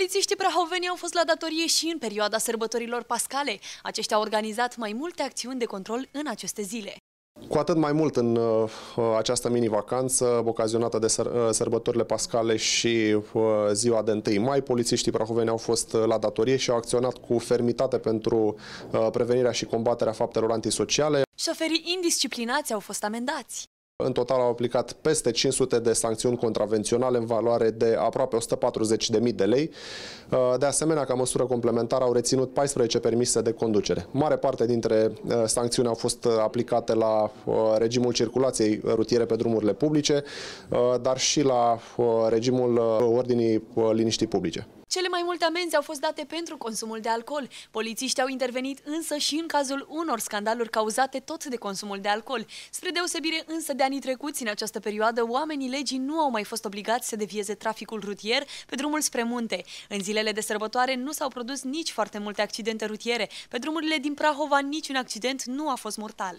Polițiștii prahoveni au fost la datorie și în perioada sărbătorilor pascale. Aceștia au organizat mai multe acțiuni de control în aceste zile. Cu atât mai mult în această mini-vacanță, ocazionată de sărbătorile pascale și ziua de 1 mai, polițiștii prahoveni au fost la datorie și au acționat cu fermitate pentru prevenirea și combaterea faptelor antisociale. Șoferii indisciplinați au fost amendați. În total au aplicat peste 500 de sancțiuni contravenționale în valoare de aproape 140.000 de lei. De asemenea, ca măsură complementară, au reținut 14 permise de conducere. Mare parte dintre sancțiuni au fost aplicate la regimul circulației rutiere pe drumurile publice, dar și la regimul ordinii liniștii publice. Cele mai multe amenzi au fost date pentru consumul de alcool. Polițiștii au intervenit însă și în cazul unor scandaluri cauzate tot de consumul de alcool. Spre deosebire însă de anii trecuți, în această perioadă, oamenii legii nu au mai fost obligați să devieze traficul rutier pe drumul spre munte. În zilele de sărbătoare nu s-au produs nici foarte multe accidente rutiere. Pe drumurile din Prahova niciun accident nu a fost mortal.